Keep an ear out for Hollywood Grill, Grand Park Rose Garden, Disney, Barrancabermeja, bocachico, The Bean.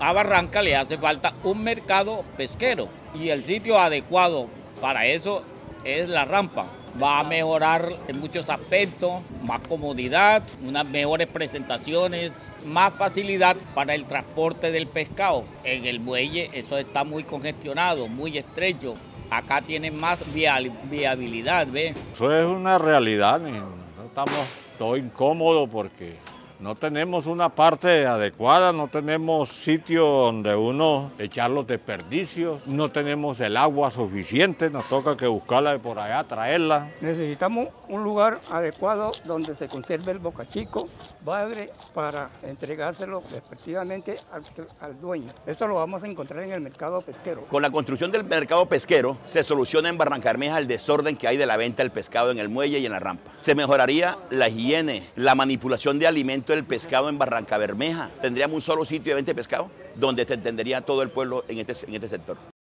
a Barranca le hace falta un mercado pesquero y el sitio adecuado para eso es la rampa. Va a mejorar en muchos aspectos, más comodidad, unas mejores presentaciones, más facilidad para el transporte del pescado. En el muelle eso está muy congestionado, muy estrecho. Acá tienen más viabilidad, ¿ves? Eso es una realidad, estamos todos incómodos porque no tenemos una parte adecuada, no tenemos sitio donde uno echar los desperdicios, no tenemos el agua suficiente, nos toca que buscarla de por allá, traerla. Necesitamos un lugar adecuado donde se conserve el bocachico, bagre, para entregárselo respectivamente al dueño. Eso lo vamos a encontrar en el mercado pesquero. Con la construcción del mercado pesquero se soluciona en Barrancabermeja el desorden que hay de la venta del pescado en el muelle y en la rampa. Se mejoraría la higiene, la manipulación de alimentos del pescado en Barrancabermeja. Tendríamos un solo sitio de venta de pescado donde se entendería todo el pueblo en este sector.